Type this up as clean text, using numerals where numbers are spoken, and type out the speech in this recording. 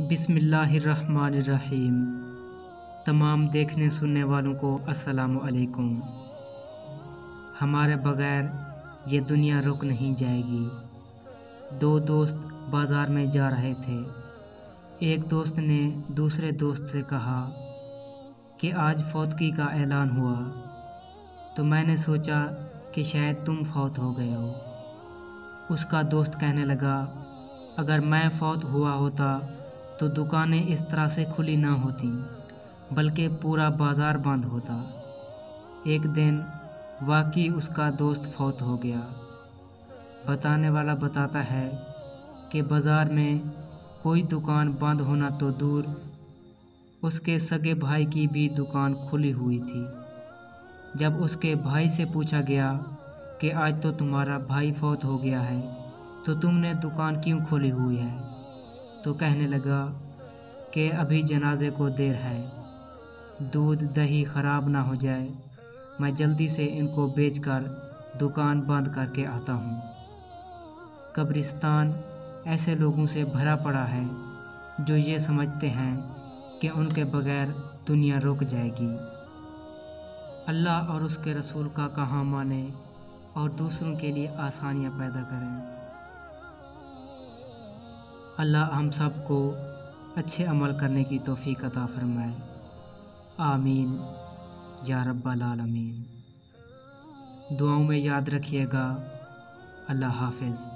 बिस्मिल्लाहिर्रहमानिर्रहीम। तमाम देखने सुनने वालों को अस्सलाम वालेकुम। हमारे बग़ैर ये दुनिया रुक नहीं जाएगी। दो दोस्त बाज़ार में जा रहे थे। एक दोस्त ने दूसरे दोस्त से कहा कि आज फौतगी का ऐलान हुआ, तो मैंने सोचा कि शायद तुम फौत हो गए हो। उसका दोस्त कहने लगा, अगर मैं फौत हुआ होता तो दुकानें इस तरह से खुली ना होती, बल्कि पूरा बाज़ार बंद होता। एक दिन वाकई उसका दोस्त फौत हो गया। बताने वाला बताता है कि बाज़ार में कोई दुकान बंद होना तो दूर, उसके सगे भाई की भी दुकान खुली हुई थी। जब उसके भाई से पूछा गया कि आज तो तुम्हारा भाई फौत हो गया है, तो तुमने दुकान क्यों खोली हुई है, तो कहने लगा कि अभी जनाजे को देर है, दूध दही ख़राब ना हो जाए, मैं जल्दी से इनको बेचकर दुकान बंद करके आता हूँ। कब्रिस्तान ऐसे लोगों से भरा पड़ा है जो ये समझते हैं कि उनके बग़ैर दुनिया रुक जाएगी। अल्लाह और उसके रसूल का कहाँ माने और दूसरों के लिए आसानियाँ पैदा करें। अल्लाह हम सब को अच्छे अमल करने की तौफीक अता फरमाए। आमीन या रब्बल आलमीन। दुआओं में याद रखिएगा। अल्लाह हाफिज़।